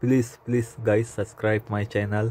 Please guys, subscribe my channel.